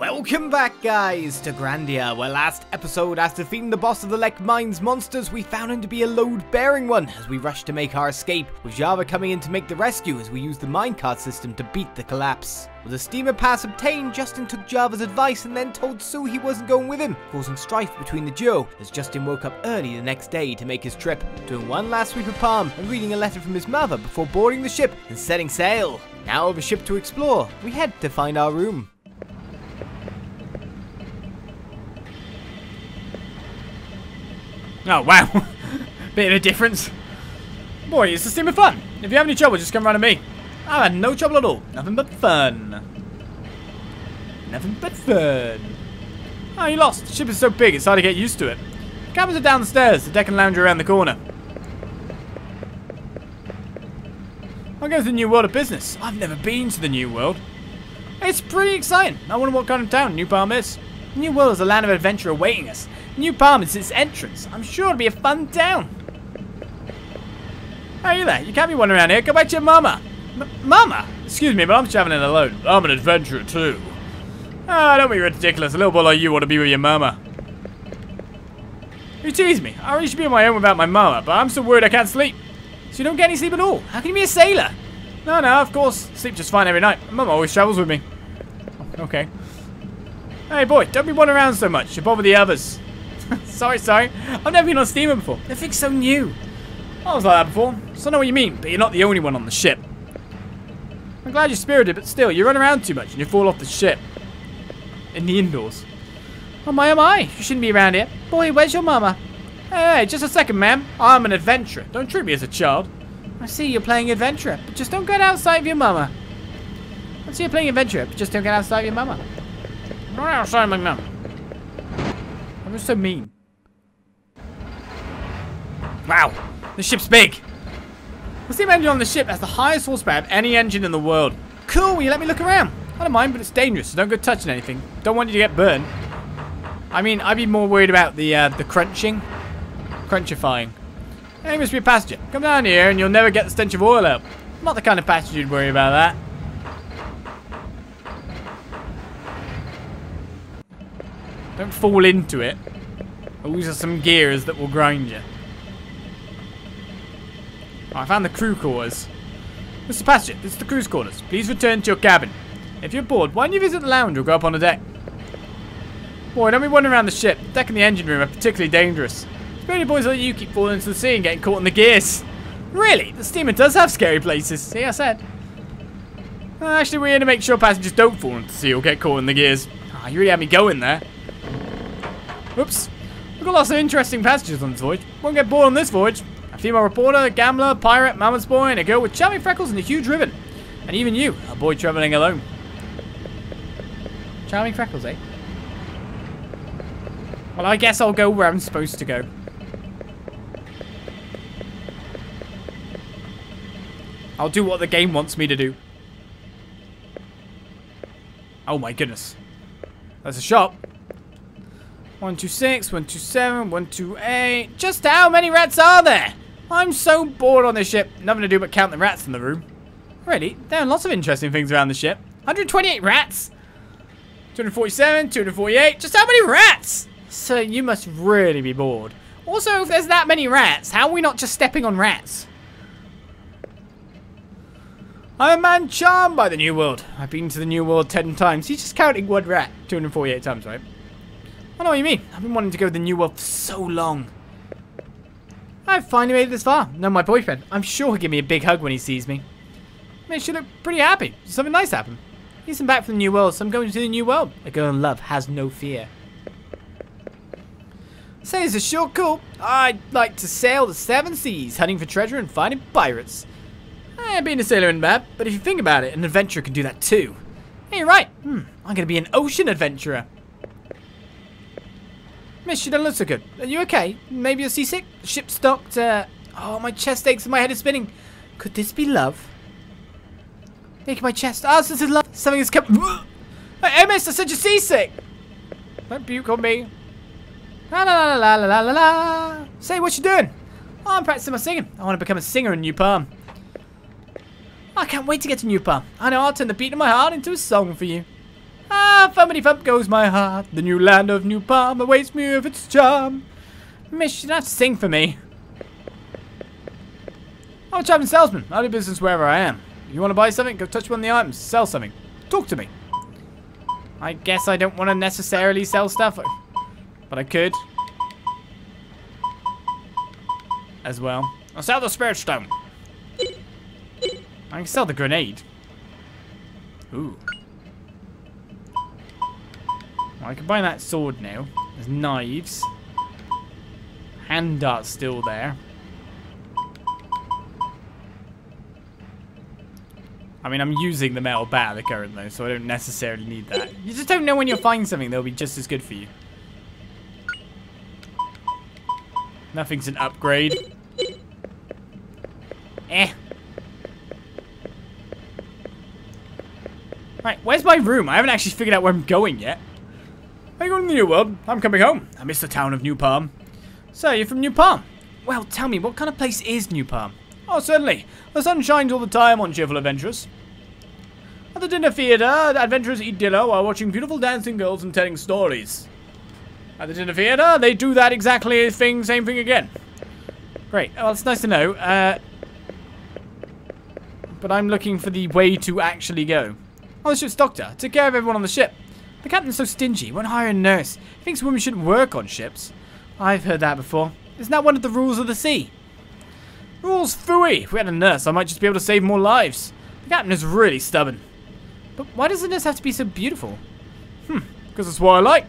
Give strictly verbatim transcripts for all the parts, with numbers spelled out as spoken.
Welcome back, guys, to Grandia, where last episode, after defeating the boss of the Lek Mines monsters, we found him to be a load-bearing one as we rushed to make our escape, with Java coming in to make the rescue as we used the minecart system to beat the collapse. With a steamer pass obtained, Justin took Java's advice and then told Sue he wasn't going with him, causing strife between the duo, as Justin woke up early the next day to make his trip, doing one last sweep of Parm and reading a letter from his mother before boarding the ship and setting sail. Now with a ship to explore, we head to find our room. Oh wow, bit of a difference. Boy, it's a steamer fun. If you have any trouble, just come round to me. I had no trouble at all. Nothing but fun. Nothing but fun. Oh, you lost. The ship is so big, it's hard to get used to it. The cabins are downstairs. The deck and lounge are around the corner. I'll go to the New World of Business. I've never been to the New World. It's pretty exciting. I wonder what kind of town New Parm is. The New World is a land of adventure awaiting us. New Parm is its entrance. I'm sure it'll be a fun town. Hey, you there. You can't be one around here. Go back to your mama. M mama? Excuse me, but I'm traveling alone. I'm an adventurer too. Ah, oh, don't be ridiculous. A little boy like you want to be with your mama. You tease me. I really should be on my own without my mama, but I'm so worried I can't sleep. So you don't get any sleep at all. How can you be a sailor? No, no, of course. Sleep just fine every night. Mama always travels with me. Okay. Hey, boy, don't be wandering around so much. You bother the others. sorry, sorry. I've never been on a steamer before. Everything's so new. I was like that before. So I know what you mean, but you're not the only one on the ship. I'm glad you're spirited, but still, you run around too much and you fall off the ship. In the indoors. Oh, my, oh, my. You shouldn't be around here. Boy, where's your mama? Hey, hey, just a second, ma'am. I'm an adventurer. Don't treat me as a child. I see you're playing adventurer, but just don't get outside of your mama. I see you're playing adventurer, but just don't get outside of your mama. I'm sorry, my mum. I'm just so mean. Wow, the ship's big. The steam engine on the ship has the highest horsepower of any engine in the world. Cool, will you let me look around? I don't mind, but it's dangerous, so don't go touching anything. Don't want you to get burned. I mean, I'd be more worried about the uh, the crunching. Crunchifying. Hey, must be a passenger. Come down here and you'll never get the stench of oil out. I'm not the kind of passenger you'd worry about that. Don't fall into it. These are some gears that will grind you. Oh, I found the crew quarters. Mister Passenger, this is the crew's quarters. Please return to your cabin. If you're bored, why don't you visit the lounge or go up on the deck? Boy, don't be wandering around the ship. The deck and the engine room are particularly dangerous. Scary boys like you keep falling into the sea and getting caught in the gears. Really? The steamer does have scary places. See, I said. Actually, we're here to make sure passengers don't fall into the sea or get caught in the gears. Oh, you really had me going there. Oops. We've got lots of interesting passages on this voyage. Won't get bored on this voyage. A female reporter, a gambler, pirate, mammoth boy, and a girl with charming freckles and a huge ribbon. And even you, a boy travelling alone. Charming freckles, eh? Well, I guess I'll go where I'm supposed to go. I'll do what the game wants me to do. Oh my goodness. That's a shop. one two six, one two seven, one two eight. Just how many rats are there? I'm so bored on this ship. Nothing to do but count the rats in the room. Really, there are lots of interesting things around the ship. one hundred twenty-eight rats. two hundred forty-seven, two hundred forty-eight. Just how many rats? So you must really be bored. Also, if there's that many rats, how are we not just stepping on rats? I'm a man charmed by the New World. I've been to the New World ten times. He's just counting one rat. two hundred forty-eight times, right? I know what you mean. I've been wanting to go to the New World for so long. I've finally made it this far. Now my boyfriend, I'm sure he'll give me a big hug when he sees me. Makes you look pretty happy. Something nice happened. He's been back from the New World, so I'm going to the New World. A girl in love has no fear. Sailors are sure cool. I'd like to sail the seven seas, hunting for treasure and finding pirates. Eh, being a sailor ain't bad, but if you think about it, an adventurer can do that too. Hey, you're right. Hmm, I'm going to be an ocean adventurer. Miss, you don't look so good. Are you okay? Maybe you're seasick? The ship's docked. Uh, oh, my chest aches and my head is spinning. Could this be love? Aching my chest. Ah, oh, this is love. Something has come. Hey, miss, I said you're seasick. Don't puke on me. La la la la la la la. Say, what you doing? Oh, I'm practicing my singing. I want to become a singer in New Parm. I can't wait to get to New Parm. I know I'll turn the beat of my heart into a song for you. Ah, fumpity-fump goes my heart. The new land of New Parm awaits me with its charm. Miss, that's sing for me. I'm a traveling salesman. I do business wherever I am. You want to buy something? Go touch one of the items. Sell something. Talk to me. I guess I don't want to necessarily sell stuff, but I could. As well. I'll sell the spirit stone. I can sell the grenade. Ooh. Well, I can buy that sword now. There's knives. Hand dart's still there. I mean, I'm using the metal battle current though, so I don't necessarily need that. You just don't know when you'll find something that'll be just as good for you. Nothing's an upgrade. Eh. Right, where's my room? I haven't actually figured out where I'm going yet. Are you going to the New World? I'm coming home. I miss the town of New Parm. So, you're from New Parm? Well, tell me, what kind of place is New Parm? Oh, certainly. The sun shines all the time on cheerful adventurers. At the dinner theatre, the adventurers eat dinner while watching beautiful dancing girls and telling stories. At the dinner theatre, they do that exactly thing, same thing again. Great. Well, it's nice to know. Uh, but I'm looking for the way to actually go. Oh, the ship's doctor. Took care of everyone on the ship. The captain's so stingy. Won't hire a nurse. He thinks women shouldn't work on ships. I've heard that before. Isn't that one of the rules of the sea? Rules phooey! If we had a nurse, I might just be able to save more lives. The captain is really stubborn. But why does the nurse have to be so beautiful? Hmm, because that's what I like.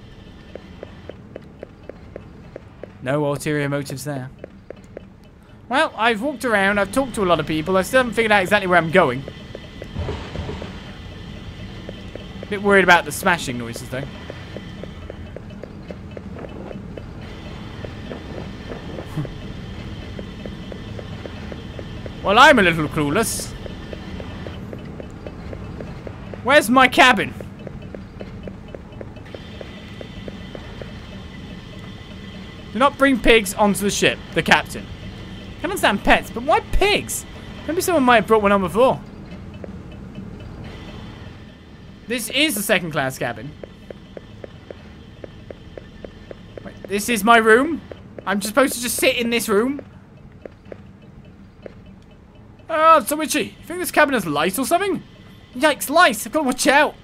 No ulterior motives there. Well, I've walked around, I've talked to a lot of people, I still haven't figured out exactly where I'm going. A bit worried about the smashing noises though. Well, I'm a little clueless. Where's my cabin? Do not bring pigs onto the ship, the captain. I can understand pets, but why pigs? Maybe someone might have brought one on before. This is the second class cabin. Wait, this is my room? I'm just supposed to just sit in this room? Oh, it's so itchy. You think this cabin has lice or something? Yikes, lice. I've got to watch out.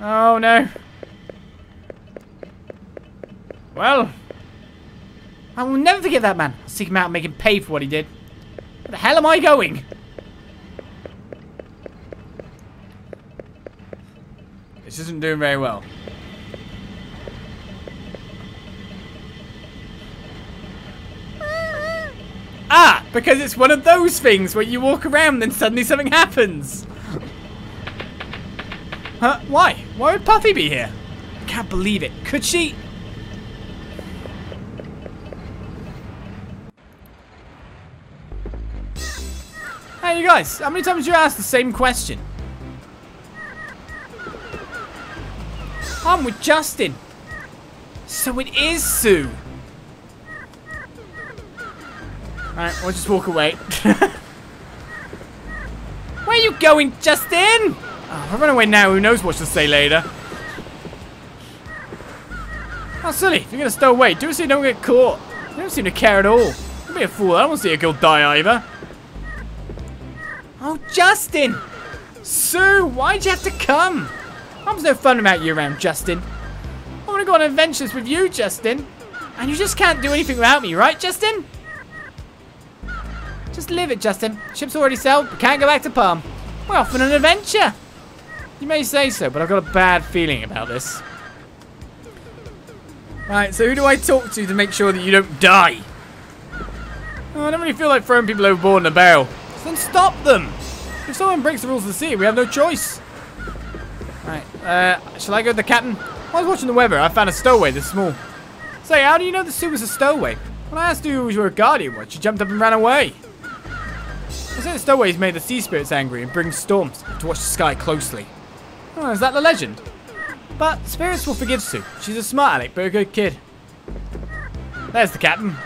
Oh, no. Well. I will never forget that man. I'll seek him out and make him pay for what he did. Where the hell am I going? This isn't doing very well. Ah, because it's one of those things where you walk around and then suddenly something happens. Huh? Why? Why would Puffy be here? I can't believe it. Could she? Hey, you guys. How many times did you ask the same question? I'm with Justin. So it is Sue. Alright, we'll just walk away. Where are you going, Justin? Oh, if I run away now, who knows what she'll say later. How silly. If you're going to stow away, do it so you don't get caught. You don't seem to care at all. Don't be a fool. I don't want to see a girl die either. Oh, Justin! Sue, why'd you have to come? Mom's no fun about you around, Justin. I want to go on adventures with you, Justin. And you just can't do anything without me, right, Justin? Just live it, Justin. Ship's already sailed. We can't go back to Parm. We're off on an adventure. You may say so, but I've got a bad feeling about this. Right, so who do I talk to to make sure that you don't die? Oh, I don't really feel like throwing people overboard in a barrel. So then stop them. If someone breaks the rules of the sea, we have no choice. Right, uh, shall I go to the captain? I was watching the weather. I found a stowaway this small. Say, how do you know the sea was a stowaway? When I asked you if you were a guardian watch, you jumped up and ran away. The stowaways made the sea spirits angry and bring storms. To watch the sky closely. Oh, is that the legend? But spirits will forgive Sue. She's a smart aleck, but a good kid. There's the captain.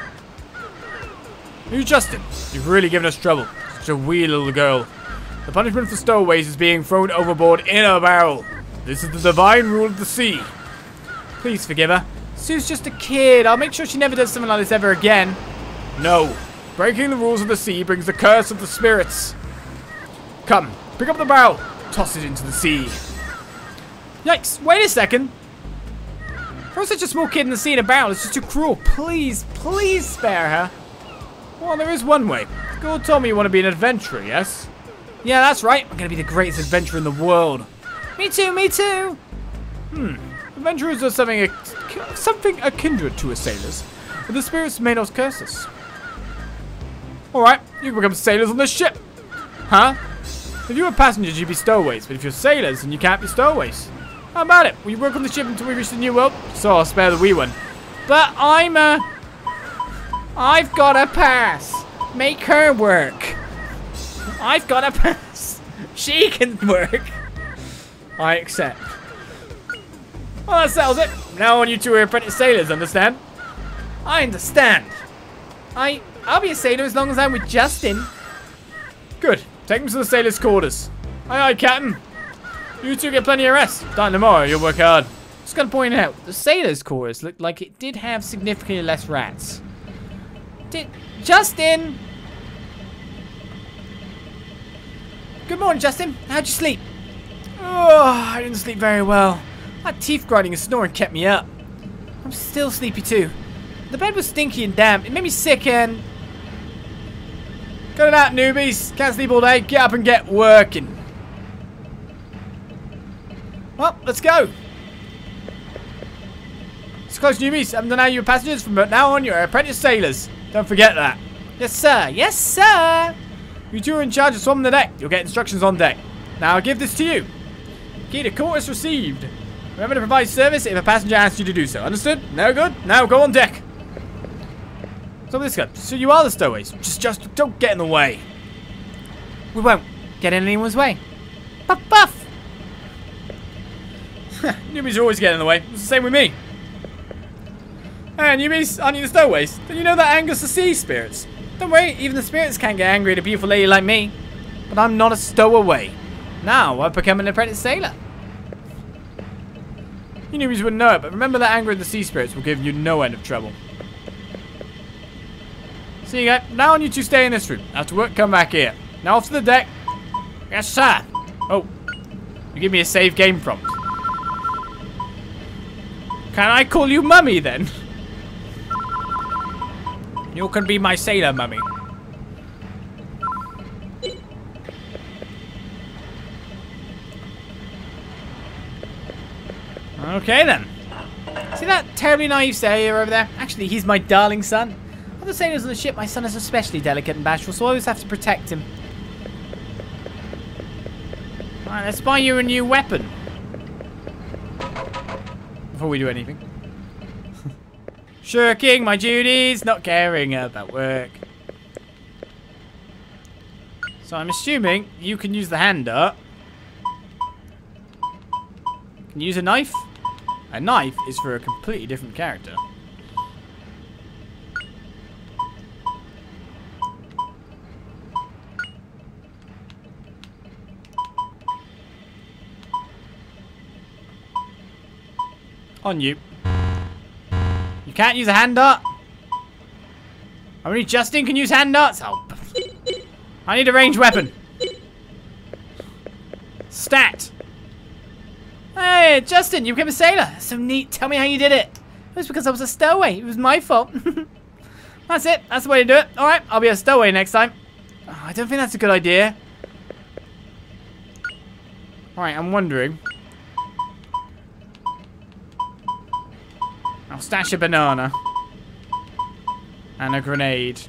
You, Justin. You've really given us trouble. Such a wee little girl. The punishment for stowaways is being thrown overboard in a barrel. This is the divine rule of the sea. Please forgive her. Sue's just a kid. I'll make sure she never does something like this ever again. No. Breaking the rules of the sea brings the curse of the spirits. Come, pick up the barrel. Toss it into the sea. Yikes, wait a second. Throw such a small kid in the sea in a barrel. It's just too cruel. Please, please spare her. Well, there is one way. School told me you want to be an adventurer, yes? Yeah, that's right. I'm going to be the greatest adventurer in the world. Me too, me too. Hmm. Adventurers are something, something kindred to us sailors, but the spirits may not curse us. Alright, you can become sailors on this ship. Huh? If you were passengers, you'd be stowaways, but if you're sailors, then you can't be stowaways. How about it? We work on the ship until we reach the new world, so I'll spare the wee one. But I'm a... I've got a pass. Make her work. I've got a pass. She can work. I accept. Well, that settles it. Now on you two are apprentice sailors, understand? I understand. I, I'll be a sailor as long as I'm with Justin. Good. Take him to the sailors' quarters. Aye, aye, Captain. You two get plenty of rest. Starting tomorrow, you'll work hard. Just gonna point out, the sailors' quarters looked like it did have significantly less rats. Did Justin? Good morning, Justin. How'd you sleep? Oh, I didn't sleep very well. That teeth grinding and snoring kept me up. I'm still sleepy too. The bed was stinky and damp. It made me sick and... Got it out, newbies. Can't sleep all day. Get up and get working. Well, let's go. It's close, newbies. Haven't done how you were passengers. From now on, you're apprentice sailors. Don't forget that. Yes, sir. Yes, sir. You two are in charge of swamping the deck. You'll get instructions on deck. Now, I'll give this to you. Key to quarters received. Remember to provide service if a passenger asks you to do so. Understood? No good? Now go on deck. So this guy. So you are the stowaways. Just, just don't get in the way. We won't get in anyone's way. Puff, puff. Newbies always get in the way. It's the same with me. And hey, newbies, aren't you the stowaways? Then you know that angers the sea spirits. Don't worry, even the spirits can't get angry at a beautiful lady like me. But I'm not a stowaway. Now I've become an apprentice sailor. You newbies wouldn't know it, but remember that anger in the sea spirits will give you no end of trouble. So you go. Now on you two stay in this room. After work, come back here. Now off to the deck. Yes, sir. Oh. You give me a save game prompt. Can I call you mummy then? You can be my sailor mummy. Okay then. See that terribly naive sailor over there? Actually, he's my darling son. Other sailors on the ship, my son is especially delicate and bashful, so I always have to protect him. Alright, let's buy you a new weapon. Before we do anything. Shirking my duties, not caring about work. So I'm assuming you can use the hand up. Can you use a knife? A knife is for a completely different character. On you. You can't use a hand dart? Only Justin can use hand darts? Oh. I need a ranged weapon. Stat. Hey, Justin, you became a sailor. So neat. Tell me how you did it. It was because I was a stowaway. It was my fault. That's it. That's the way to do it. All right, I'll be a stowaway next time. Oh, I don't think that's a good idea. All right, I'm wondering. I'll stash a banana. And a grenade.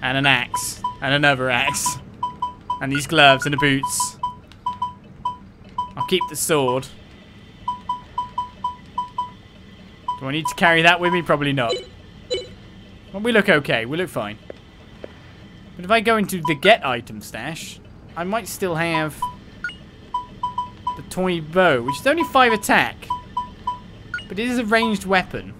And an axe. And another axe. And these gloves and the boots. I'll keep the sword. Do I need to carry that with me? Probably not. Well, we look okay. We look fine. But if I go into the get item stash, I might still have the toy bow, which is only five attack. But it is a ranged weapon.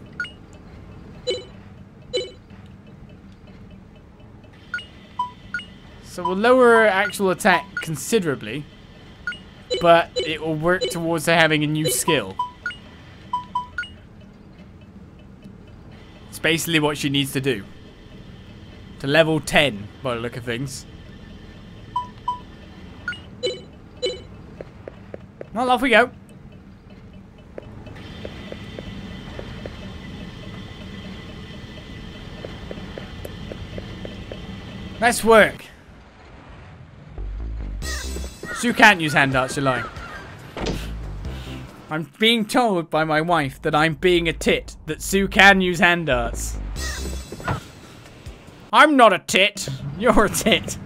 So we'll lower actual attack considerably, but it will work towards her having a new skill. It's basically what she needs to do. To level ten, by the look of things. Well, off we go. Nice work. Sue can't use hand darts, you're lying. I'm being told by my wife that I'm being a tit, that Sue can use hand darts. I'm not a tit. You're a tit.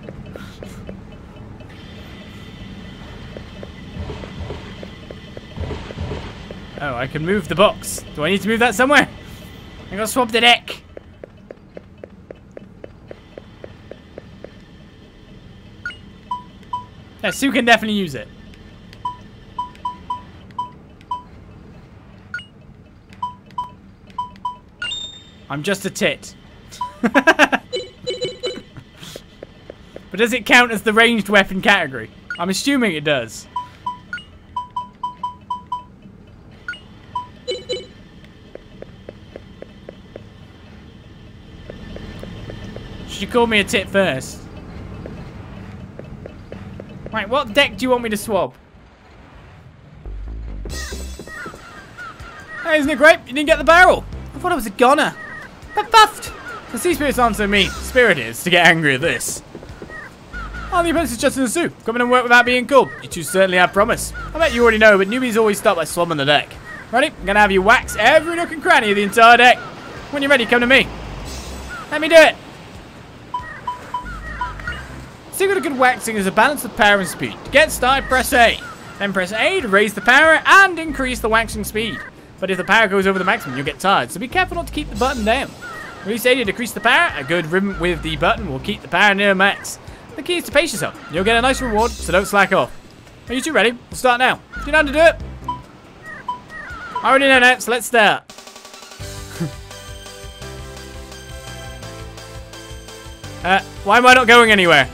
Oh, I can move the box. Do I need to move that somewhere? I gotta swap the deck. Yeah, Sue can definitely use it. I'm just a tit. But does it count as the ranged weapon category? I'm assuming it does. She called me a tit first. Right, what deck do you want me to swab? Hey, isn't it great? You didn't get the barrel. I thought I was a goner. But buffed. The sea spirits aren't so mean. Spirit is to get angry at this. Oh, the opponent's Justin and Sue. Coming and work without being cool. You two certainly have promise. I bet you already know, but newbies always start by swabbing the deck. Ready? I'm gonna have you wax every nook and cranny of the entire deck. When you're ready, come to me. Let me do it. Secret of good waxing is a balance of power and speed. To get started, press A. Then press A to raise the power and increase the waxing speed. But if the power goes over the maximum, you'll get tired, so be careful not to keep the button down. Release A to decrease the power. A good rhythm with the button will keep the power near max. The key is to pace yourself. You'll get a nice reward, so don't slack off. Are you two ready? We'll start now. Do you know how to do it? I already know that, so let's start. uh, why am I not going anywhere?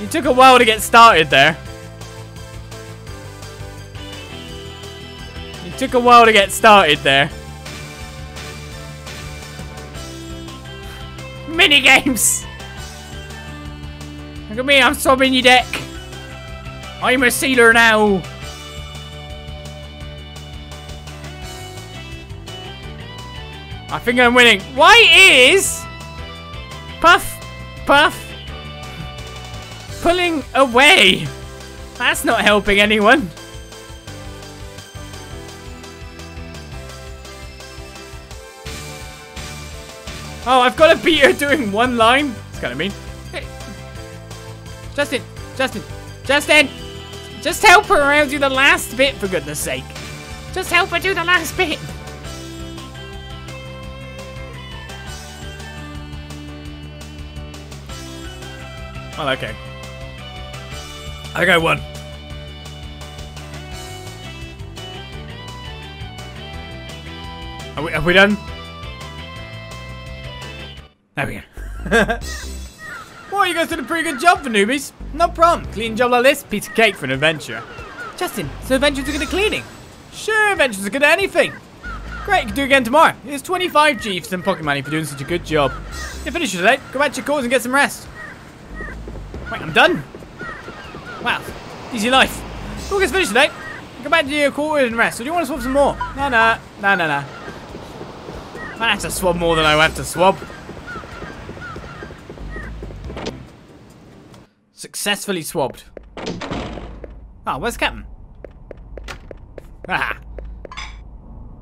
You took a while to get started there. You took a while to get started there. Mini games. Look at me, I'm swabbing your deck. I'm a sealer now. I think I'm winning. Why is Puff Puff pulling away? That's not helping anyone. Oh, I've got to beat her doing one line. That's kind of mean. Hey. Justin, Justin, Justin. Just help her around do the last bit, for goodness sake. Just help her do the last bit. Well, okay. I got one. Are we, are we done? There we go. Well, you guys did a pretty good job for newbies. No problem. Clean job like this, piece of cake for an adventurer. Justin, so adventurers are good at cleaning? Sure, adventurers are good at anything. Great, you can do it again tomorrow. Here's twenty-five G's and pocket money for doing such a good job. You finish your day, go back to your cores and get some rest. Wait, I'm done? Wow, easy life. We'll get finished today. Go back to your quarters and rest. Or do you want to swab some more? No, no, no, no, no. I have to swab more than I have to swab. Successfully swabbed. Ah, oh, where's the captain? Ah.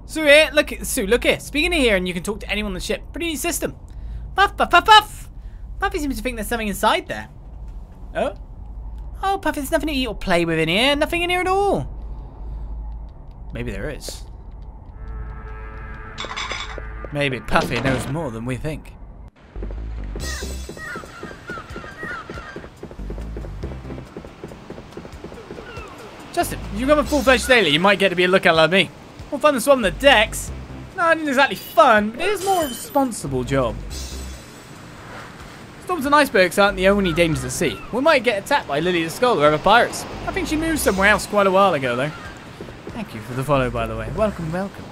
Sue here, look, Sue, look here. Speaking of here, and you can talk to anyone on the ship. Pretty neat system. Puff, puff, puff, puff. Puffy seems to think there's something inside there. Oh? Oh, Puffy, there's nothing to eat or play with in here. Nothing in here at all. Maybe there is. Maybe Puffy knows more than we think. Justin, if you become a full-fledged sailor, you might get to be a lookout like me. More fun than swabbing the decks. not exactly fun, but it is more a responsible job. Storms and icebergs aren't the only dangers at sea. We might get attacked by Lily the Skull or other pirates. I think she moved somewhere else quite a while ago, though. Thank you for the follow, by the way. Welcome, welcome.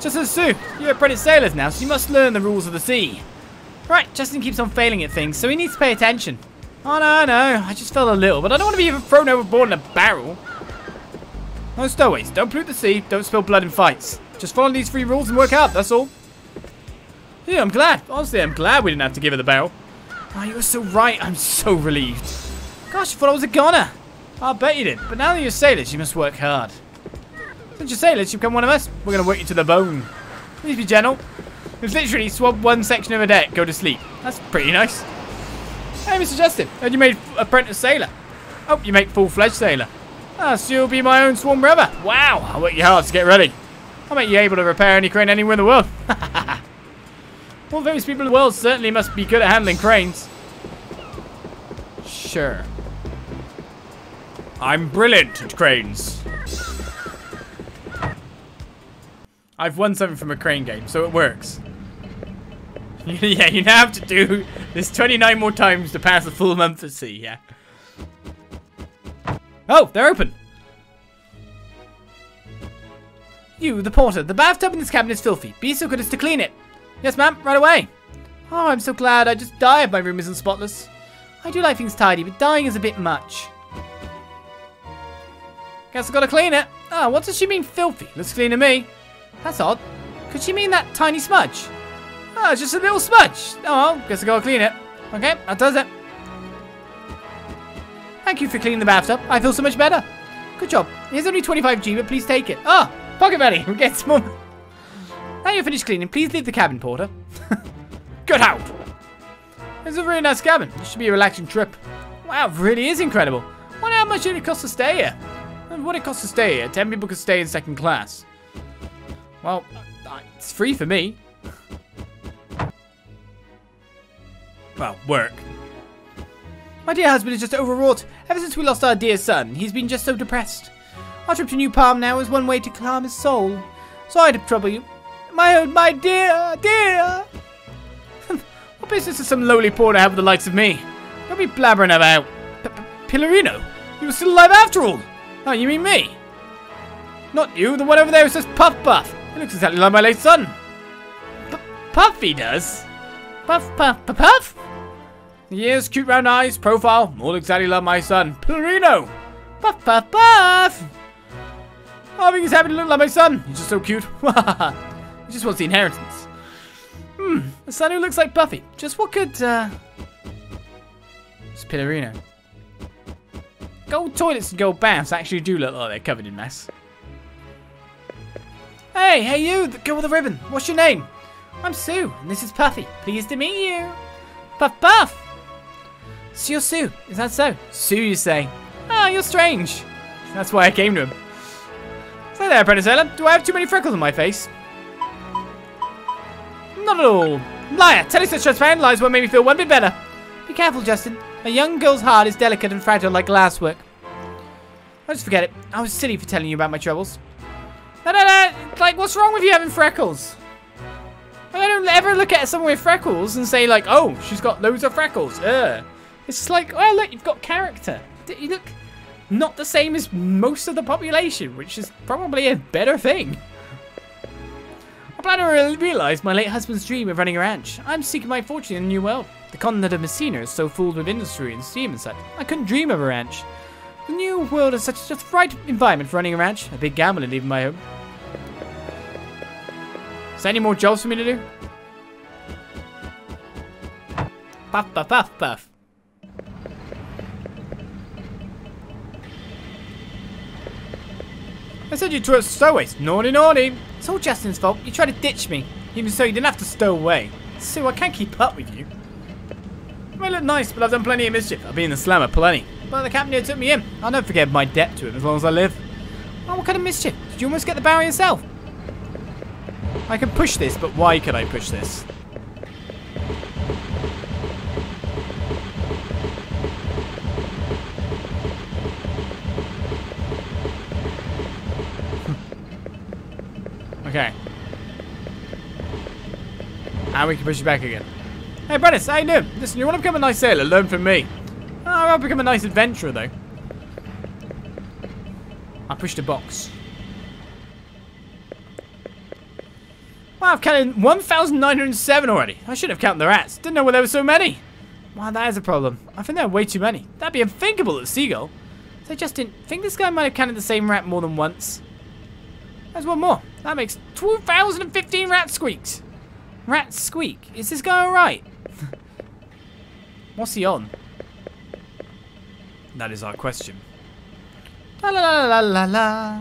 Justin, Sue, you're apprentice sailors now, so you must learn the rules of the sea. Right, Justin keeps on failing at things, so he needs to pay attention. Oh, no, no, I just fell a little, but I don't want to be thrown overboard in a barrel. No stowaways, don't pollute the sea, don't spill blood in fights. Just follow these three rules and work out, that's all. Yeah, I'm glad. Honestly, I'm glad we didn't have to give her the barrel. Oh, you were so right. I'm so relieved. Gosh, I thought I was a goner. I'll bet you did. But now that you're sailors, you must work hard. Since you're sailors, you become one of us. We're going to work you to the bone. Please be gentle. We've literally swabbed one section of a deck. Go to sleep. That's pretty nice. Hey, Mister Justin. And you made apprentice sailor. Oh, you make full-fledged sailor. Ah, so you'll be my own sworn brother. Wow. I'll work you hard to get ready. I'll make you able to repair any crane anywhere in the world. All those people in the world certainly must be good at handling cranes. Sure. I'm brilliant at cranes. I've won something from a crane game, so it works. Yeah, you now have to do this twenty-nine more times to pass a full month at sea, yeah. Oh, they're open. You, the porter, the bathtub in this cabin is filthy. Be so good as to clean it. Yes, ma'am, right away. Oh, I'm so glad. I just die if my room isn't spotless. I do like things tidy, but dying is a bit much. Guess I've got to clean it. Oh, what does she mean filthy? Looks clean to me. That's odd. Could she mean that tiny smudge? Oh, it's just a little smudge. Oh, guess I've got to clean it. Okay, that does it. Thank you for cleaning the bathtub. I feel so much better. Good job. Here's only twenty-five G, but please take it. Oh, pocket money. We'll get some more. Now you're finished cleaning, please leave the cabin, porter. Good help. This is a really nice cabin. This should be a relaxing trip. Wow, it really is incredible. I wonder how much it costs to stay here. What it costs to stay here? Ten people could stay in second class. Well, it's free for me. Well, work. My dear husband is just overwrought. Ever since we lost our dear son, he's been just so depressed. Our trip to New Parm now is one way to calm his soul. Sorry to trouble you. My own, my dear, dear. What business does some lowly porter have with the likes of me? Don't be blabbering about P-P-Pillarino. You were still alive after all. Oh, you mean me? Not you, the one over there who says Puff Puff. He looks exactly like my late son. P-Puffy does. Puff, puff, puff, puff. Ears, cute round eyes, profile, all exactly like my son, Pillarino. Puff, puff, puff. Oh, I think he's happy to look like my son. He's just so cute. He just wants the inheritance. Hmm, a son who looks like Buffy. Just what could, uh... It's Pillarino. Gold toilets and gold baths actually do look like they're covered in mess. Hey, hey you, the girl with the ribbon. What's your name? I'm Sue, and this is Puffy. Pleased to meet you. Puff, puff. So you're Sue, is that so? Sue, you say. Ah, oh, you're strange. That's why I came to him. So there, apprentice sailor. Do I have too many freckles on my face? Not at all. Liar, telling such transparent lies won't make me feel one bit better. Be careful, Justin. A young girl's heart is delicate and fragile like glasswork. I just forget it. I was silly for telling you about my troubles. No, no, no. Like, what's wrong with you having freckles? I don't ever look at someone with freckles and say, like, oh, she's got loads of freckles. Ugh. It's just like, oh, look, you've got character. You look not the same as most of the population, which is probably a better thing. I'm glad I realised my late husband's dream of running a ranch. I'm seeking my fortune in the new world. The continent of Messina is so filled with industry and steam and such. I couldn't dream of a ranch. The new world is such just the right environment for running a ranch. A big gamble in leaving my home. Is there any more jobs for me to do? Puff, puff, puff, puff. I said you two are stowaways. Naughty, naughty. It's all Justin's fault. You tried to ditch me, even so you didn't have to stow away. Sue, I can't keep up with you. It may look nice, but I've done plenty of mischief. I've been in the slammer plenty. But the captain here took me in. I'll never forget my debt to him as long as I live. Oh, what kind of mischief? Did you almost get the barrel yourself? I can push this, but why can I push this? Okay. And we can push you back again. Hey, Brennus, how you doing? Listen, you want to become a nice sailor? Learn from me. Oh, I'll become a nice adventurer, though. I pushed a box. Wow, I've counted one thousand nine hundred seven already. I should have counted the rats. Didn't know why there were so many. Wow, that is a problem. I think there are way too many. That'd be unthinkable at the Seagull. So, Justin, think this guy might have counted the same rat more than once. There's one more. That makes two thousand fifteen rat squeaks. Rat squeak. Is this guy alright? What's he on? That is our question. La la la la la la.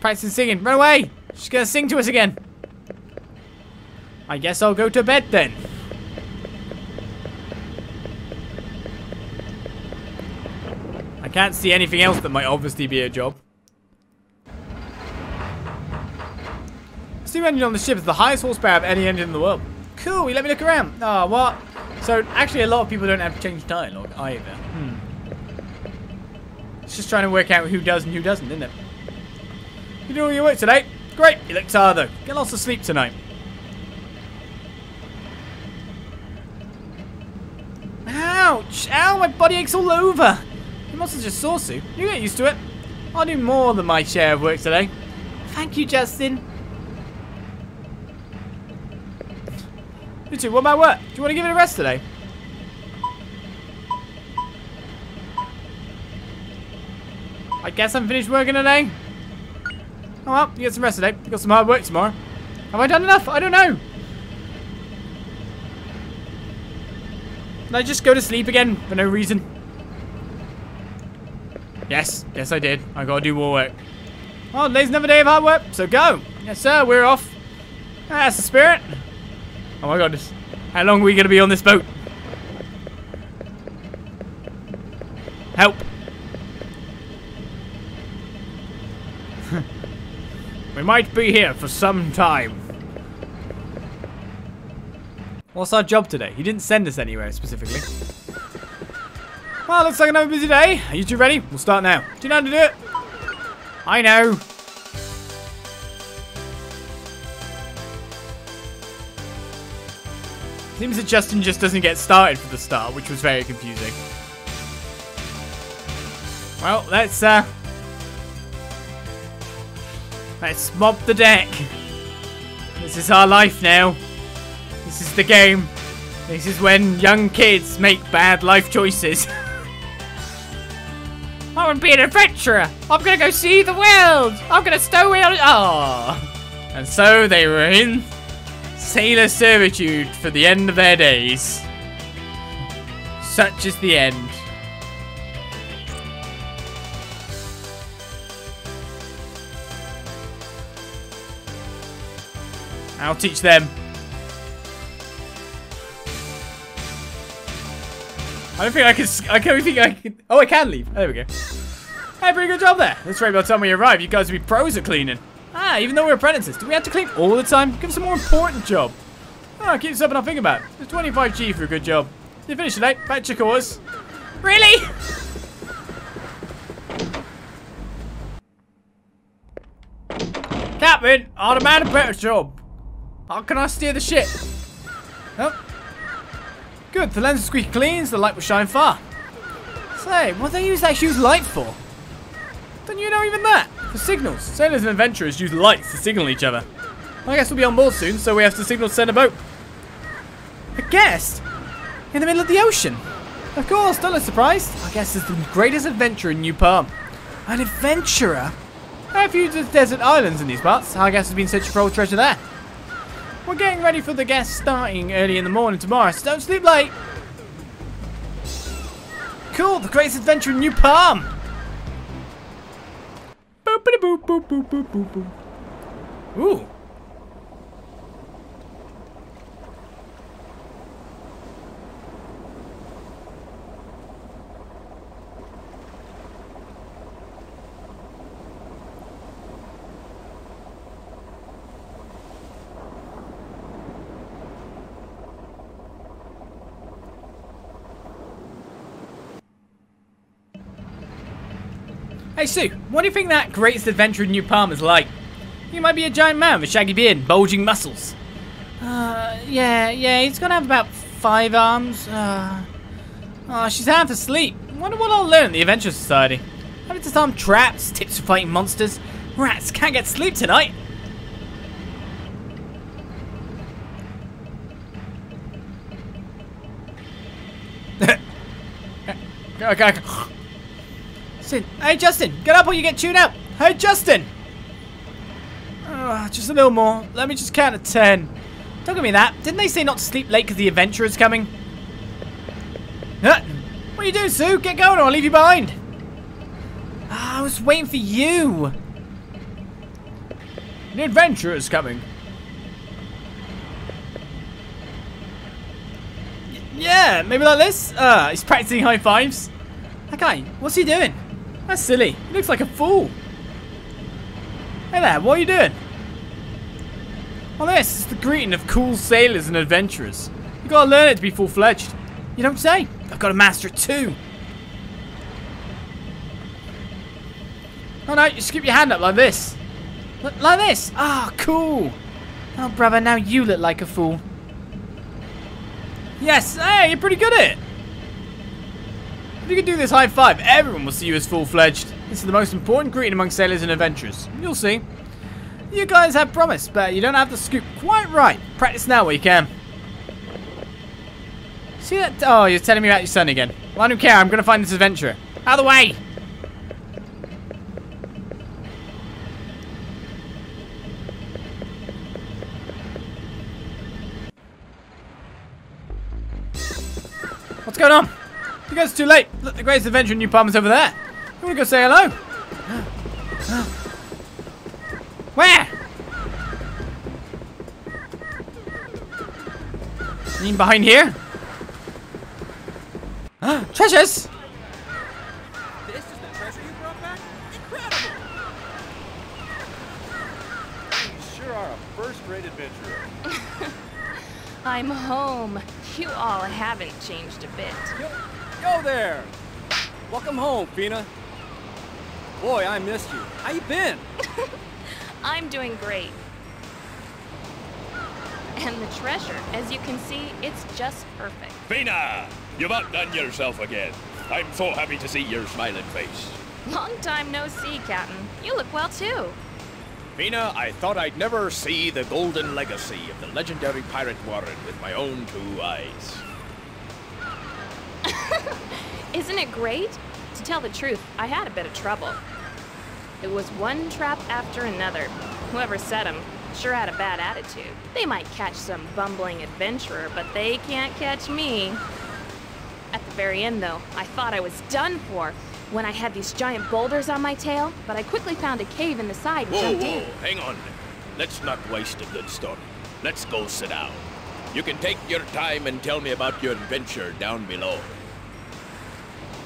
Practicing singing. Run away. She's gonna sing to us again. I guess I'll go to bed then. I can't see anything else that might obviously be a job. Steam engine on the ship is the highest horsepower of any engine in the world. Cool, you let me look around. Ah, oh, what? So, actually a lot of people don't have changed dialogue either. Hmm. It's just trying to work out who does and who doesn't, isn't it? You do all your work today? Great, you look tired though. Get lots of sleep tonight. Ouch! Ow, my body aches all over! You must have just saw Sue. You get used to it. I'll do more than my share of work today. Thank you, Justin. You two, what about work? Do you want to give it a rest today? I guess I'm finished working today. Oh well, you get some rest today. You got some hard work tomorrow. Have I done enough? I don't know. Did I just go to sleep again for no reason? Yes, yes I did. I gotta do more work. Oh, today's another day of hard work, so go. Yes sir, we're off. That's the spirit. Oh my god, how long are we going to be on this boat? Help. We might be here for some time. What's our job today? He didn't send us anywhere specifically. Well, looks like another busy day. Are you two ready? We'll start now. Do you know how to do it? I know. Seems that Justin just doesn't get started for the start, which was very confusing. Well, let's uh, let's mob the deck. This is our life now. This is the game. This is when young kids make bad life choices. I want to be an adventurer. I'm gonna go see the world. I'm gonna stow it on. Ah, and so they were in sailor servitude for the end of their days. Such is the end. I'll teach them. I don't think I can. I don't think I can. Oh, I can leave. There we go. Hey, pretty good job there. That's right. By the time we arrive, you guys will be pros at cleaning. Ah, even though we're apprentices, do we have to clean all the time? Give us a more important job. Ah, oh, keep this up and I'll think about it. It's twenty-five G for a good job. You finished today? Back to your course. Really? Captain, I'll demand a better job. How can I steer the ship? Oh. Good, the lens will squeak clean, so the light will shine far. Say, what do they use that huge light for? Don't you know even that? For signals. Sailors and adventurers use lights to signal each other. I guess we'll be on board soon, so we have to signal to send a boat. A guest? In the middle of the ocean? Of course, don't look surprised. Our guest is the greatest adventurer in New Parm. An adventurer? There are a few desert islands in these parts. Our guest has been searching for old treasure there. We're getting ready for the guest starting early in the morning tomorrow, so don't sleep late. Cool, the greatest adventurer in New Parm. Boop, boop, boop, boop, boop, boop. Ooh. Hey Sue, what do you think that greatest adventure in New Parm is like? You might be a giant man with a shaggy beard and bulging muscles. Uh, Uh, yeah, yeah, he's gonna have about five arms. Uh, oh, she's half asleep. I wonder what I'll learn in the Adventurer Society. How to disarm traps, tips for fighting monsters. Rats can't get sleep tonight. Okay. Hey, Justin, get up or you get chewed out. Hey, Justin. Uh, just a little more. Let me just count to ten. Don't give me that. Didn't they say not to sleep late because the adventurer's coming? Huh? What are you doing, Sue? Get going or I'll leave you behind. Oh, I was waiting for you. The adventurer's coming. Y yeah, maybe like this. Uh, he's practicing high fives. That guy, what's he doing? That's silly. He looks like a fool. Hey there, what are you doing? Well, this is the greeting of cool sailors and adventurers. You've got to learn it to be full-fledged. You don't say. I've got to master it too. Oh no, you scoop your hand up like this. L like this. Ah, oh, cool. Oh, brother, now you look like a fool. Yes, hey, you're pretty good at it. If you can do this high five, everyone will see you as full-fledged. This is the most important greeting among sailors and adventurers. You'll see. You guys have promise, but you don't have the scoop quite right. Practice now where you can. See that? Oh, you're telling me about your son again. Well, I don't care. I'm going to find this adventurer. Out of the way! What's going on? You guys are too late. Look, the greatest adventurer in New Parm is over there. You want to go say hello? Where? You mean behind here? Ah, treasures! This is the treasure you brought back? Incredible! You sure are a first-rate adventurer. I'm home. You all haven't changed a bit. Yo, yo there! Welcome home, Feena. Boy, I missed you. How you been? I'm doing great. And the treasure, as you can see, it's just perfect. Feena! You've outdone yourself again. I'm so happy to see your smiling face. Long time no see, Captain. You look well, too. Feena, I thought I'd never see the golden legacy of the legendary pirate Warren with my own two eyes. Isn't it great? To tell the truth, I had a bit of trouble. It was one trap after another. Whoever set them sure had a bad attitude. They might catch some bumbling adventurer, but they can't catch me. At the very end, though, I thought I was done for when I had these giant boulders on my tail, but I quickly found a cave in the side and jumped in. Whoa, whoa, hang on. Let's not waste a good story. Let's go sit down. You can take your time and tell me about your adventure down below.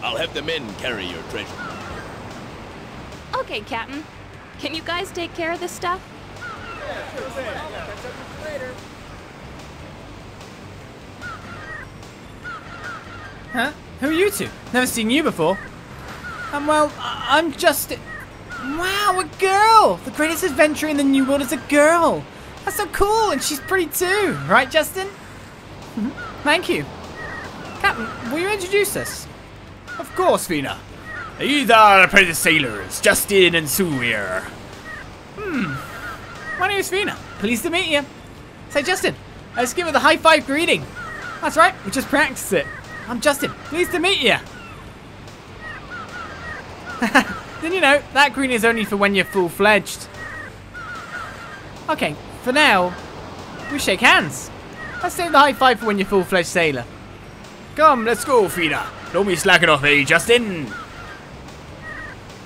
I'll have the men carry your treasure. Okay, Captain. Can you guys take care of this stuff? Yeah, sure thing. I'll catch up with you later. Huh? Who are you two? Never seen you before. Um, well, I'm just... Wow, a girl! The greatest adventurer in the New World is a girl! That's so cool, and she's pretty too, right, Justin? Mm-hmm. Thank you. Captain, will you introduce us? Of course, Feena. These are the apprentice sailors, Justin and Sue here. Hmm. My name is Feena. Pleased to meet you. Say, Justin, let's give her the high five greeting. That's right, we just practiced it. I'm Justin. Pleased to meet you. Then you know, that green is only for when you're full-fledged. Okay, for now, we shake hands. Let's save the high five for when you're full-fledged sailor. Come, let's go, Feena. Don't be slacking off, eh, Justin?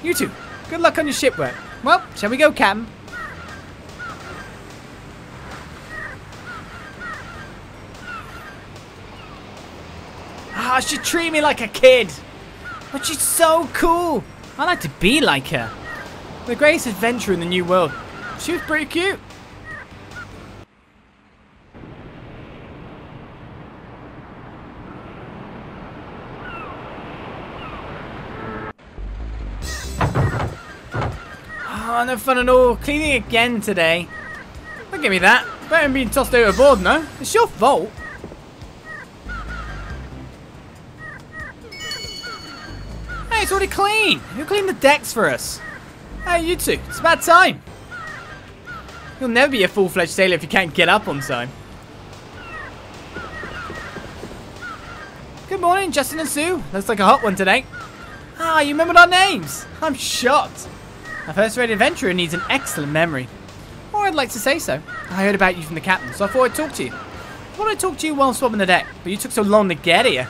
You two, good luck on your shipwreck. Well, shall we go, Captain? Ah, she treated me like a kid. But she's so cool. I'd like to be like her. The greatest adventurer in the New World. She was pretty cute. Oh, no fun at all. Cleaning again today. Don't give me that. Better than being tossed overboard, no? It's your fault. Hey, it's already clean. You'll clean the decks for us. Hey, you two, it's about time. You'll never be a full-fledged sailor if you can't get up on time. Good morning, Justin and Sue. Looks like a hot one today. Ah, you remembered our names. I'm shocked. A first-rate adventurer needs an excellent memory. Or I'd like to say so. I heard about you from the captain, so I thought I'd talk to you. I thought I'd talk to you while swabbing the deck, but you took so long to get here.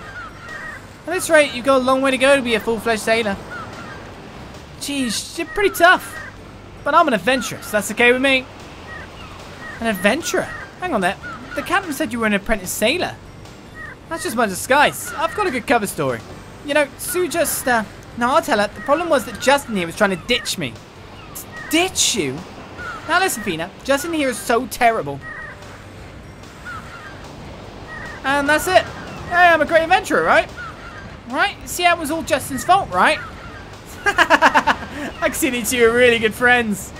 At this rate, you've got a long way to go to be a full-fledged sailor. Jeez, you're pretty tough. But I'm an adventurer, so that's okay with me. An adventurer? Hang on there. The captain said you were an apprentice sailor. That's just my disguise. I've got a good cover story. You know, Sue just, uh... no, I'll tell her. The problem was that Justin here was trying to ditch me. To ditch you? Now listen, Feena. Justin here is so terrible. And that's it. Hey, I'm a great adventurer, right? Right? See, that was all Justin's fault, right? I can see you two are really good friends.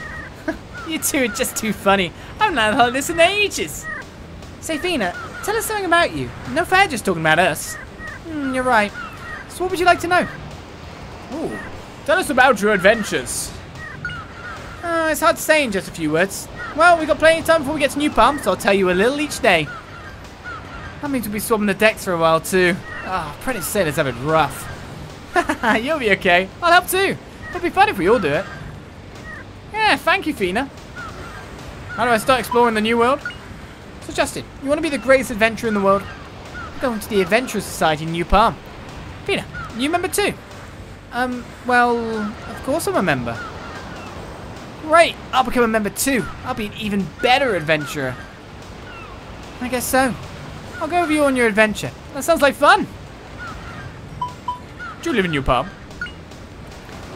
You two are just too funny. I haven't had all this in ages. Say, Feena, tell us something about you. No fair just talking about us. Mm, you're right. So what would you like to know? Ooh. Tell us about your adventures. Uh, it's hard to say in just a few words. Well, we've got plenty of time before we get to New Parm, so I'll tell you a little each day. That means we'll be swabbing the decks for a while, too. Ah, oh, apprentice sailors have it rough. Haha, you'll be okay. I'll help, too. It'll be fun if we all do it. Yeah, thank you, Feena. How do I start exploring the new world? So, Justin, you want to be the greatest adventurer in the world? We're going to the Adventurer Society in New Parm. Feena, you remember too? Um, well, of course I'm a member. Great, I'll become a member too. I'll be an even better adventurer. I guess so. I'll go with you on your adventure. That sounds like fun. Do you live in New Parm?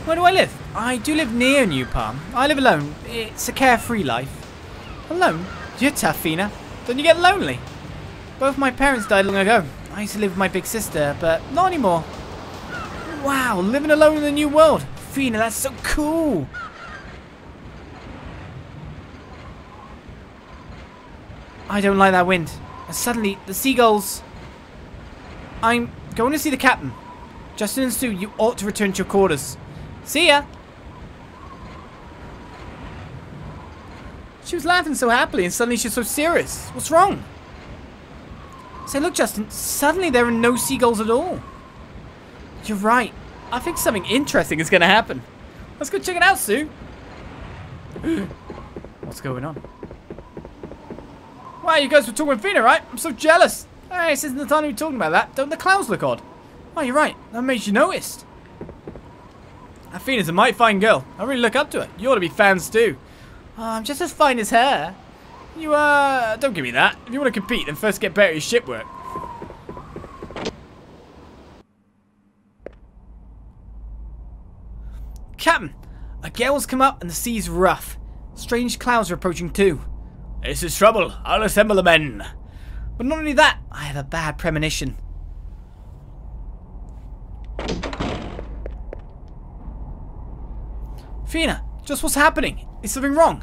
Where do I live? I do live near New Parm. I live alone. It's a carefree life. Alone? You're tough, Feena. Don't you get lonely? Both my parents died long ago. I used to live with my big sister, but not anymore. Wow, living alone in the new world. Feena, that's so cool. I don't like that wind. And suddenly, the seagulls... I'm going to see the captain. Justin and Sue, you ought to return to your quarters. See ya. She was laughing so happily and suddenly she's so serious. What's wrong? Say, look, Justin, suddenly there are no seagulls at all. You're right. I think something interesting is going to happen. Let's go check it out, Sue. What's going on? Wow, you guys were talking with Feena, right? I'm so jealous. Hey, this isn't the time to be talking about that. Don't the clouds look odd? Oh, you're right. That makes you noticed. That Feena's a mighty fine girl. I really look up to her. You ought to be fans too. Oh, I'm just as fine as her. You, uh, don't give me that. If you want to compete, then first get better at your shipwork. Captain, a gale's come up and the sea's rough. Strange clouds are approaching too. This is trouble. I'll assemble the men. But not only that, I have a bad premonition. Feena, just what's happening? Is something wrong?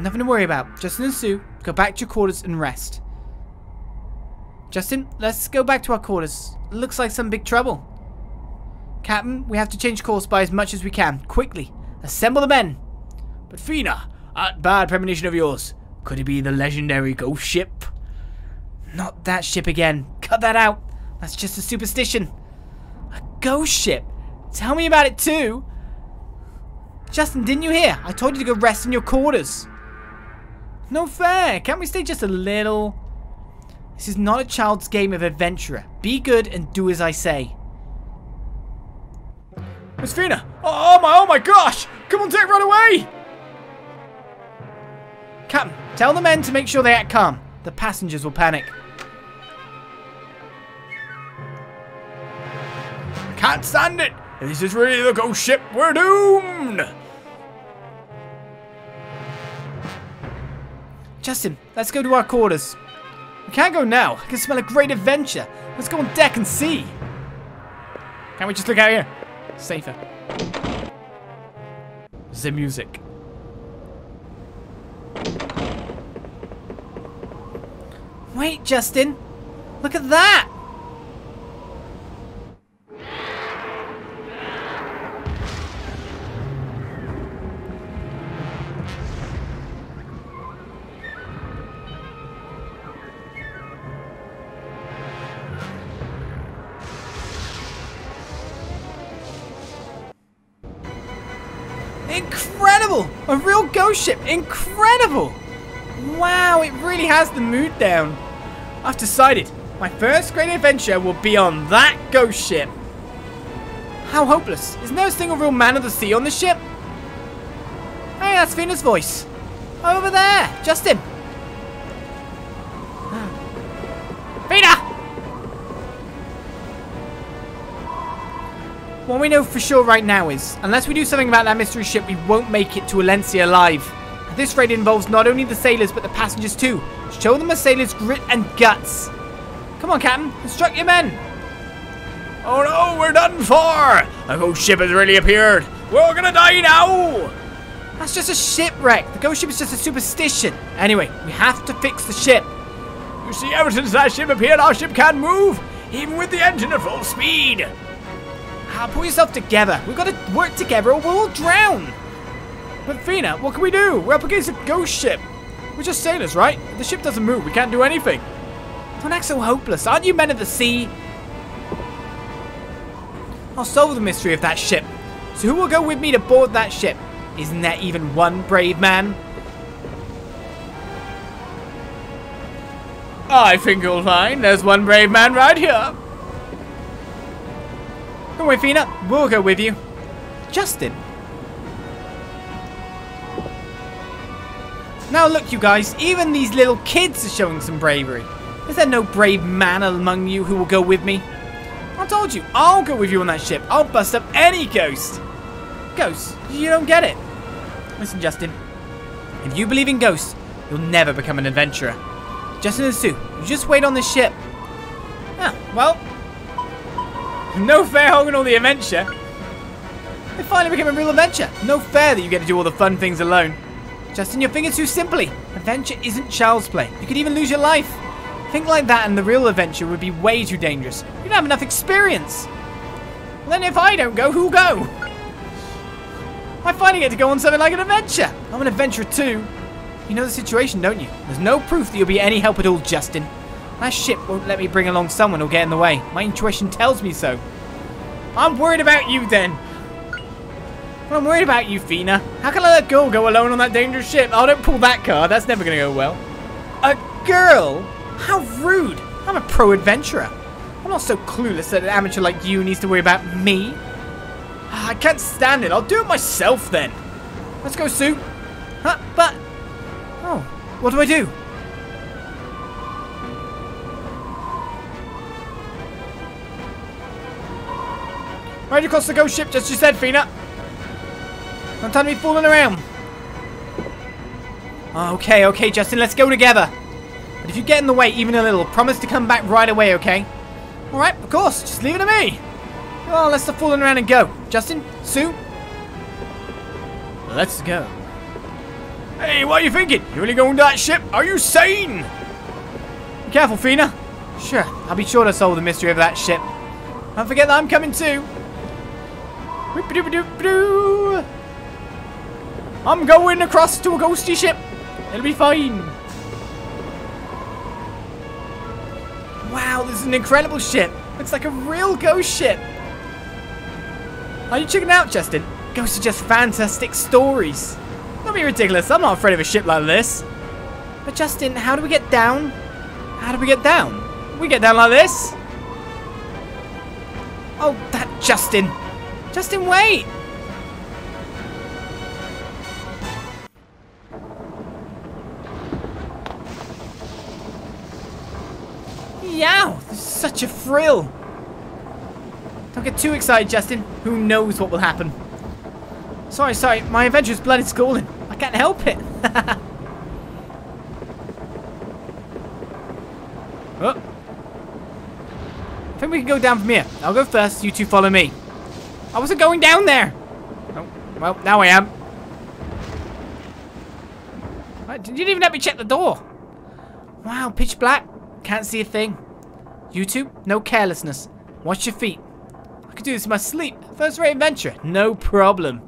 Nothing to worry about. Justin and Sue, go back to your quarters and rest. Justin, let's go back to our quarters. Looks like some big trouble. Captain, we have to change course by as much as we can. Quickly, assemble the men. But Feena, that bad premonition of yours. Could it be the legendary ghost ship? Not that ship again. Cut that out. That's just a superstition. A ghost ship? Tell me about it too. Justin, didn't you hear? I told you to go rest in your quarters. No fair. Can't we stay just a little? This is not a child's game of adventurer. Be good and do as I say. Miss Feena! Oh, oh my! Oh my gosh! Come on, take run away! Captain, tell the men to make sure they act calm. The passengers will panic. I can't stand it. If this is really the ghost ship, we're doomed. Justin, let's go to our quarters. We can't go now. I can smell a great adventure. Let's go on deck and see. Can't we just look out here? Safer. The music. Wait, Justin! Look at that! Incredible! A real ghost ship! Incredible! Wow, it really has the mood down. I've decided my first great adventure will be on that ghost ship. How hopeless. Isn't there a single real man of the sea on the ship? Hey, that's Feena's voice. Over there, Justin. Feena! What we know for sure right now is, unless we do something about that mystery ship, we won't make it to Alencia alive. This raid involves not only the sailors, but the passengers too. Show them a sailor's grit and guts. Come on, Captain. Instruct your men. Oh no, we're done for. A ghost ship has really appeared. We're all gonna die now. That's just a shipwreck. The ghost ship is just a superstition. Anyway, we have to fix the ship. You see, ever since that ship appeared, our ship can't move, even with the engine at full speed. Ah, pull yourself together. We've got to work together or we'll all drown. But Feena, what can we do? We're up against a ghost ship. We're just sailors, right? If the ship doesn't move, we can't do anything. Don't act so hopeless. Aren't you men of the sea? I'll solve the mystery of that ship. So who will go with me to board that ship? Isn't there even one brave man? I think you'll find there's one brave man right here. Don't worry, Feena. We'll go with you. Justin. Now look, you guys, even these little kids are showing some bravery. Is there no brave man among you who will go with me? I told you, I'll go with you on that ship. I'll bust up any ghost. Ghosts? You don't get it. Listen, Justin. If you believe in ghosts, you'll never become an adventurer. Justin and Sue, you just wait on this ship. Ah, well. No fair holding all the adventure. It finally became a real adventure. No fair that you get to do all the fun things alone. Justin, your fingers too simply. Adventure isn't child's play. You could even lose your life. Think like that and the real adventure would be way too dangerous. You don't have enough experience. Well, then if I don't go, who'll go? I finally get to go on something like an adventure. I'm an adventurer too. You know the situation, don't you? There's no proof that you'll be any help at all, Justin. That ship won't let me bring along someone who'll get in the way. My intuition tells me so. I'm worried about you then. Well, I'm worried about you, Feena. How can I let a girl go alone on that dangerous ship? Oh, don't pull that card. That's never going to go well. A girl? How rude. I'm a pro-adventurer. I'm not so clueless that an amateur like you needs to worry about me. I can't stand it. I'll do it myself then. Let's go, Sue. Huh? But... Oh, what do I do? Right across the ghost ship, just as you said, Feena. Don't time to be fooling around. Okay, okay, Justin, let's go together. But if you get in the way even a little, promise to come back right away, okay? Alright, of course, just leave it to me. Oh, let's stop fooling around and go. Justin, Sue, let's go. Hey, what are you thinking? You really going to that ship? Are you sane? Be careful, Feena. Sure, I'll be sure to solve the mystery of that ship. Don't forget that I'm coming too. I'm going across to a ghosty ship. It'll be fine. Wow, this is an incredible ship. It's like a real ghost ship. Are you checking out, Justin? Ghosts are just fantastic stories. Don't be ridiculous. I'm not afraid of a ship like this. But Justin, how do we get down? How do we get down? We get down like this. Oh, that Justin. Justin, wait. Yow, this is such a thrill. Don't get too excited, Justin. Who knows what will happen? Sorry, sorry, my adventurous blood is calling. I can't help it. Oh. I think we can go down from here. I'll go first, you two follow me. I wasn't going down there. Oh, well, now I am. Did you even let me check the door? Wow, pitch black. can't see a thing. You two, no carelessness. Watch your feet. I could do this in my sleep. First-rate adventure, no problem.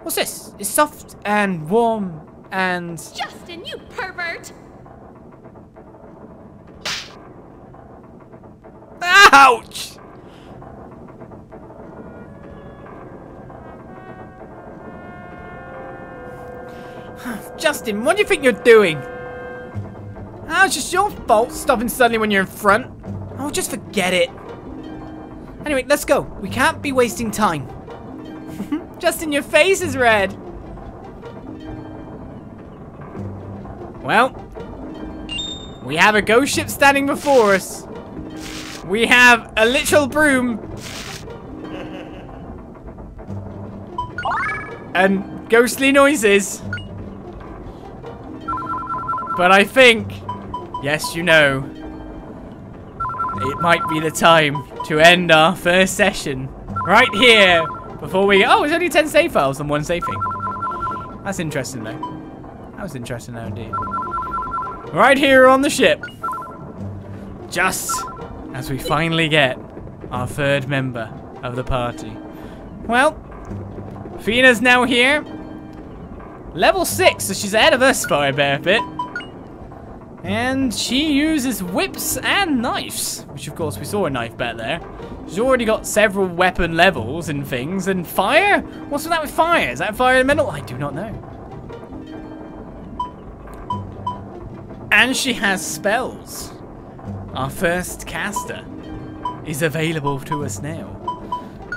What's this? It's soft and warm and... Justin, you pervert! Ouch! Justin, what do you think you're doing? Ah, it's just your fault stopping suddenly when you're in front. Oh, just forget it. Anyway, let's go. We can't be wasting time. Justin, your face is red. Well, we have a ghost ship standing before us. We have a literal broom. And ghostly noises. But I think, yes, you know, it might be the time to end our first session right here before we... Oh, it's only ten save files and one save thing. That's interesting, though. That was interesting, though, indeed. Right here on the ship, just as we finally get our third member of the party. Well, Feena's now here. Level six, so she's ahead of us by a fair bit. And she uses whips and knives, which of course we saw a knife back there. She's already got several weapon levels and things, and fire? What's with that with fire? Is that fire elemental? I do not know. And she has spells. Our first caster is available to us now.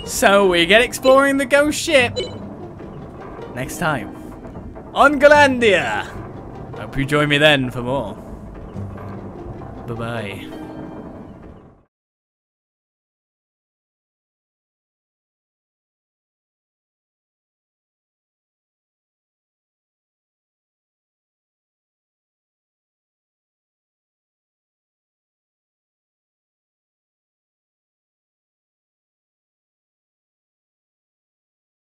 So we get exploring the ghost ship next time on Grandia. Hope you join me then for more. Bye-bye.